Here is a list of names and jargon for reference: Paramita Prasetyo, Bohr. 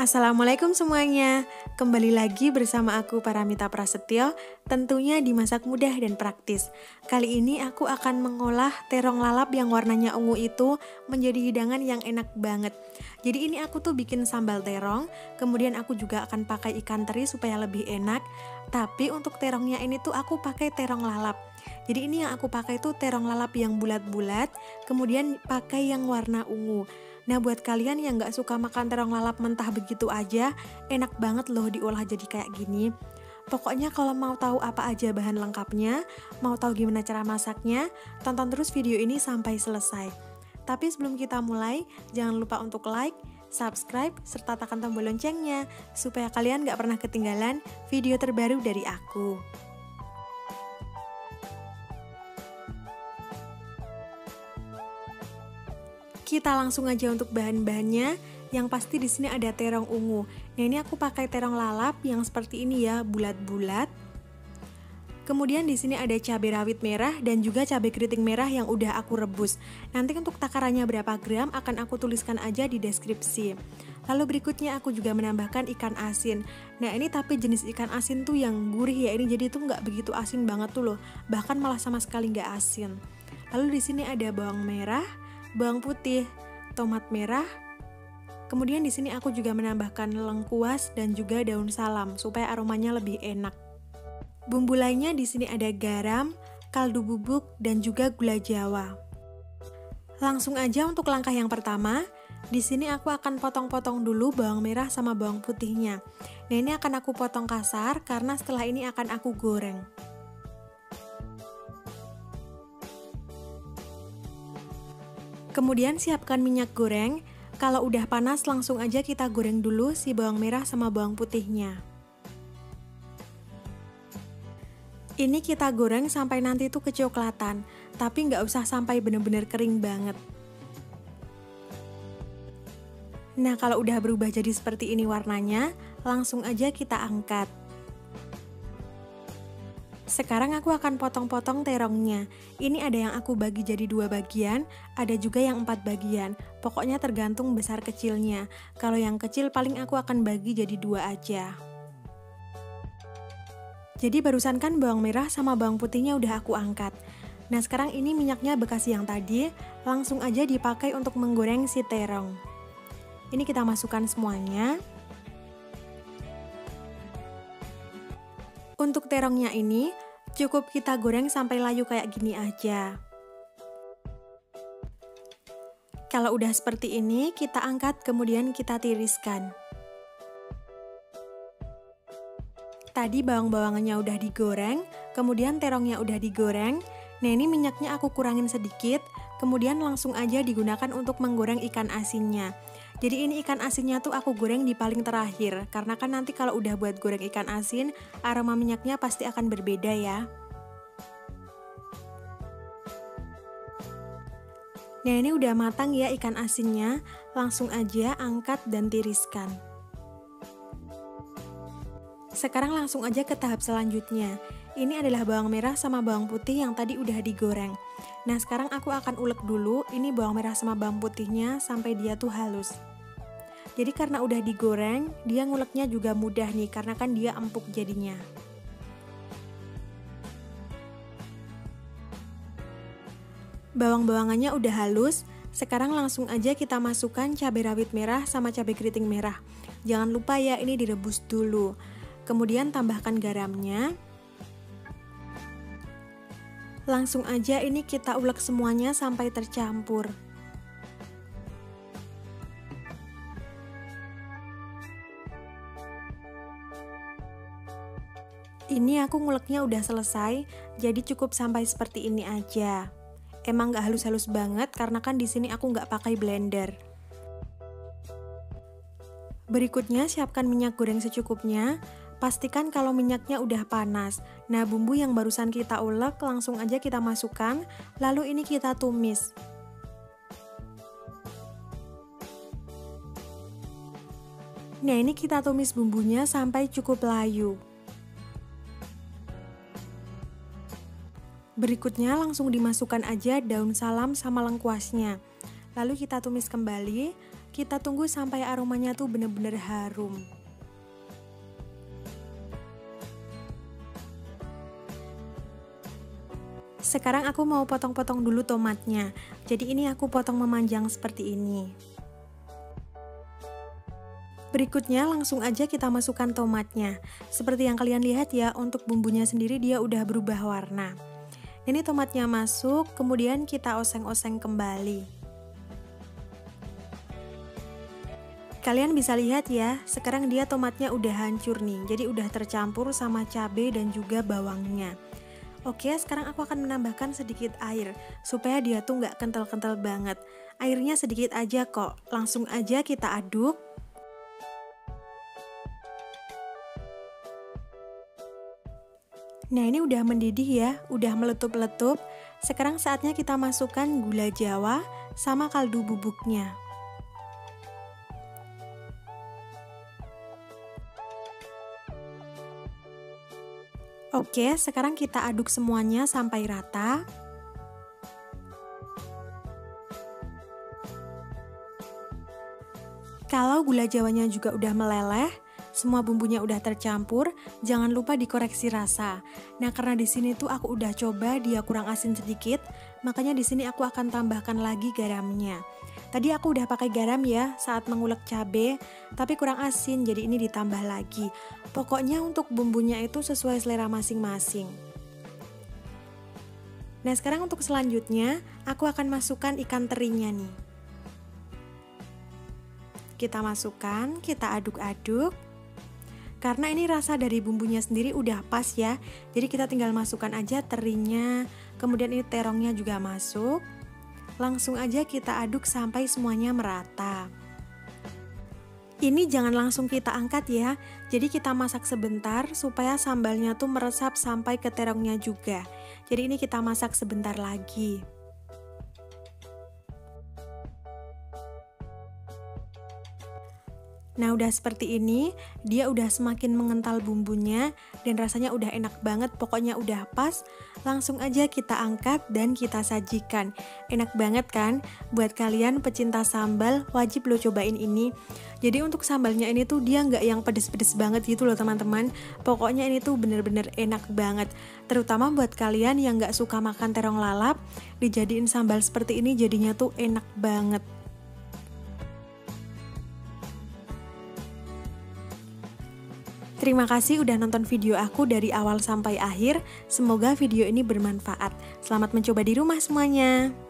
Assalamualaikum semuanya, kembali lagi bersama aku Paramita Prasetyo, tentunya di masak mudah dan praktis. Kali ini aku akan mengolah terong lalap yang warnanya ungu itu menjadi hidangan yang enak banget. Jadi ini aku tuh bikin sambal terong, kemudian aku juga akan pakai ikan teri supaya lebih enak. Tapi untuk terongnya ini tuh aku pakai terong lalap. Jadi ini yang aku pakai tuh terong lalap yang bulat-bulat, kemudian pakai yang warna ungu. Nah, buat kalian yang gak suka makan terong lalap mentah begitu aja, enak banget loh diolah jadi kayak gini. Pokoknya kalau mau tahu apa aja bahan lengkapnya, mau tahu gimana cara masaknya, tonton terus video ini sampai selesai. Tapi sebelum kita mulai, jangan lupa untuk like, subscribe, serta tekan tombol loncengnya, supaya kalian gak pernah ketinggalan video terbaru dari aku. Kita langsung aja untuk bahan-bahannya. Yang pasti di sini ada terong ungu. Nah, ini aku pakai terong lalap yang seperti ini ya, bulat-bulat. Kemudian di sini ada cabai rawit merah dan juga cabai keriting merah yang udah aku rebus. Nanti untuk takarannya berapa gram akan aku tuliskan aja di deskripsi. Lalu berikutnya aku juga menambahkan ikan asin. Nah, ini tapi jenis ikan asin tuh yang gurih ya, ini jadi tuh nggak begitu asin banget tuh loh. Bahkan malah sama sekali nggak asin. Lalu di sini ada bawang merah, bawang putih, tomat merah. Kemudian di sini aku juga menambahkan lengkuas dan juga daun salam supaya aromanya lebih enak. Bumbu lainnya di sini ada garam, kaldu bubuk dan juga gula Jawa. Langsung aja untuk langkah yang pertama, di sini aku akan potong-potong dulu bawang merah sama bawang putihnya. Nah, ini akan aku potong kasar karena setelah ini akan aku goreng. Kemudian siapkan minyak goreng, kalau udah panas langsung aja kita goreng dulu si bawang merah sama bawang putihnya. Ini kita goreng sampai nanti tuh kecoklatan, tapi nggak usah sampai bener-bener kering banget. Nah, kalau udah berubah jadi seperti ini warnanya, langsung aja kita angkat. Sekarang aku akan potong-potong terongnya. Ini ada yang aku bagi jadi 2 bagian, ada juga yang 4 bagian. Pokoknya tergantung besar kecilnya. Kalau yang kecil paling aku akan bagi jadi 2 aja. Jadi barusan kan bawang merah sama bawang putihnya udah aku angkat. Nah, sekarang ini minyaknya bekas yang tadi, langsung aja dipakai untuk menggoreng si terong. Ini kita masukkan semuanya. Untuk terongnya ini, cukup kita goreng sampai layu kayak gini aja. Kalau udah seperti ini, kita angkat kemudian kita tiriskan. Tadi bawang-bawangannya udah digoreng, kemudian terongnya udah digoreng. Nah, ini minyaknya aku kurangin sedikit, kemudian langsung aja digunakan untuk menggoreng ikan asinnya. Jadi ini ikan asinnya tuh aku goreng di paling terakhir, karena kan nanti kalau udah buat goreng ikan asin, aroma minyaknya pasti akan berbeda ya. Nah, ini udah matang ya ikan asinnya, langsung aja angkat dan tiriskan. Sekarang langsung aja ke tahap selanjutnya. Ini adalah bawang merah sama bawang putih yang tadi udah digoreng. Nah, sekarang aku akan ulek dulu ini bawang merah sama bawang putihnya sampai dia tuh halus. Jadi karena udah digoreng, dia nguleknya juga mudah nih, karena kan dia empuk jadinya. Bawang-bawangannya udah halus, sekarang langsung aja kita masukkan cabai rawit merah sama cabai keriting merah. Jangan lupa ya, ini direbus dulu. Kemudian tambahkan garamnya. Langsung aja ini kita ulek semuanya sampai tercampur. Ini aku nguleknya udah selesai, jadi cukup sampai seperti ini aja. Emang nggak halus-halus banget karena kan di sini aku nggak pakai blender. Berikutnya siapkan minyak goreng secukupnya. Pastikan kalau minyaknya udah panas. Nah, bumbu yang barusan kita ulek langsung aja kita masukkan, lalu ini kita tumis. Nah, ini kita tumis bumbunya sampai cukup layu. Berikutnya langsung dimasukkan aja daun salam sama lengkuasnya. Lalu kita tumis kembali. Kita tunggu sampai aromanya tuh bener-bener harum. Sekarang aku mau potong-potong dulu tomatnya. Jadi ini aku potong memanjang seperti ini. Berikutnya langsung aja kita masukkan tomatnya. Seperti yang kalian lihat ya, untuk bumbunya sendiri dia udah berubah warna. Ini tomatnya masuk, kemudian kita oseng-oseng kembali. Kalian bisa lihat ya, sekarang dia tomatnya udah hancur nih, jadi udah tercampur sama cabai dan juga bawangnya. Oke, sekarang aku akan menambahkan sedikit air, supaya dia tuh nggak kental-kental banget. Airnya sedikit aja kok, langsung aja kita aduk. Nah ini udah mendidih ya, udah meletup-letup. Sekarang saatnya kita masukkan gula jawa sama kaldu bubuknya. Oke, sekarang kita aduk semuanya sampai rata. Kalau gula jawanya juga udah meleleh, semua bumbunya udah tercampur, jangan lupa dikoreksi rasa. Nah, karena di sini tuh aku udah coba dia kurang asin sedikit, makanya di sini aku akan tambahkan lagi garamnya. Tadi aku udah pakai garam ya saat mengulek cabe, tapi kurang asin jadi ini ditambah lagi. Pokoknya untuk bumbunya itu sesuai selera masing-masing. Nah sekarang untuk selanjutnya aku akan masukkan ikan terinya nih. Kita masukkan, kita aduk-aduk. Karena ini rasa dari bumbunya sendiri udah pas ya, jadi kita tinggal masukkan aja terinya, kemudian ini terongnya juga masuk. Langsung aja kita aduk sampai semuanya merata. Ini jangan langsung kita angkat ya, jadi kita masak sebentar supaya sambalnya tuh meresap sampai ke terongnya juga. Jadi ini kita masak sebentar lagi. Nah udah seperti ini, dia udah semakin mengental bumbunya dan rasanya udah enak banget, pokoknya udah pas. Langsung aja kita angkat dan kita sajikan. Enak banget kan? Buat kalian pecinta sambal wajib lo cobain ini. Jadi untuk sambalnya ini tuh dia nggak yang pedes-pedes banget gitu loh teman-teman. Pokoknya ini tuh bener-bener enak banget. Terutama buat kalian yang nggak suka makan terong lalap, dijadiin sambal seperti ini jadinya tuh enak banget. Terima kasih udah nonton video aku dari awal sampai akhir. Semoga video ini bermanfaat. Selamat mencoba di rumah semuanya.